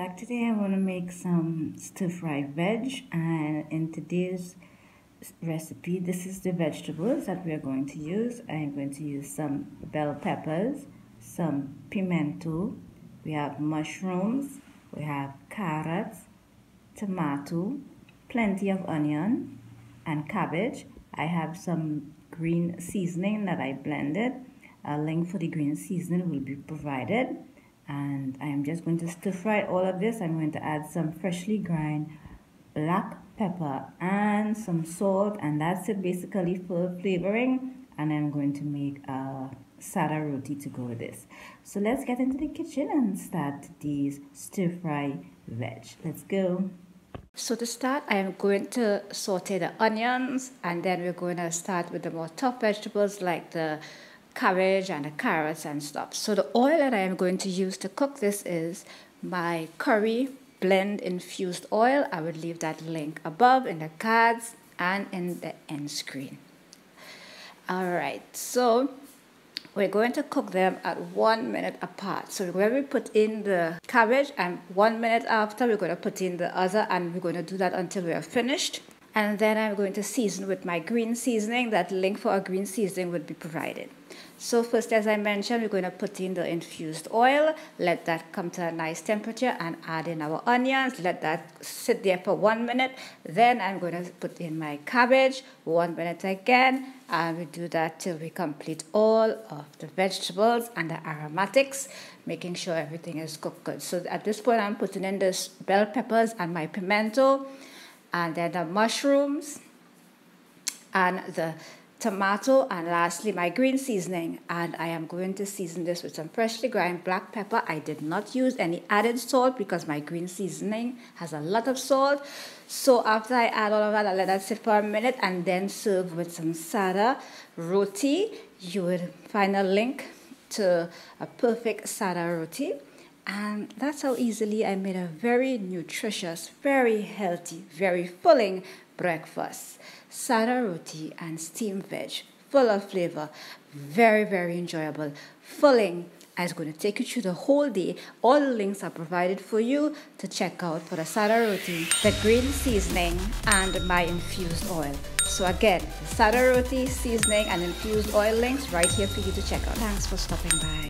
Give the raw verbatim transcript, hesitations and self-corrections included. back. Today I want to make some stir-fried veg, and in today's recipe this is the vegetables that we are going to use. I'm going to use some bell peppers, some pimento, we have mushrooms, we have carrots, tomato, plenty of onion and cabbage. I have some green seasoning that I blended. A link for the green seasoning will be provided. And I'm just going to stir fry all of this. I'm going to add some freshly ground black pepper and some salt, and that's it basically for flavoring. And I'm going to make a sada roti to go with this. So let's get into the kitchen and start these stir fry veg. Let's go. So to start, I am going to saute the onions, and then we're going to start with the more tough vegetables like the cabbage and the carrots and stuff. So the oil that I am going to use to cook this is my curry blend infused oil. I would leave that link above in the cards and in the end screen. Alright, so we're going to cook them at one minute apart. So when we put in the cabbage, and one minute after we're going to put in the other, and we're going to do that until we are finished. And then I'm going to season with my green seasoning. That link for a green seasoning would be provided. So first, as I mentioned, we're going to put in the infused oil, let that come to a nice temperature, and add in our onions, let that sit there for one minute. Then I'm going to put in my cabbage, one minute again, and we do that till we complete all of the vegetables and the aromatics, making sure everything is cooked good. So at this point, I'm putting in the bell peppers and my pimento, and then the mushrooms and the tomato, and lastly my green seasoning. And I am going to season this with some freshly ground black pepper. I did not use any added salt because my green seasoning has a lot of salt. So after I add all of that, I let that sit for a minute and then serve with some sada roti. You will find a link to a perfect sada roti. And that's how easily I made a very nutritious, very healthy, very filling breakfast. Sada roti and steamed veg, full of flavor, very, very enjoyable, filling. It's going to take you through the whole day. All the links are provided for you to check out for the sada roti, the green seasoning, and my infused oil. So again, the sada roti, seasoning, and infused oil links right here for you to check out. Thanks for stopping by.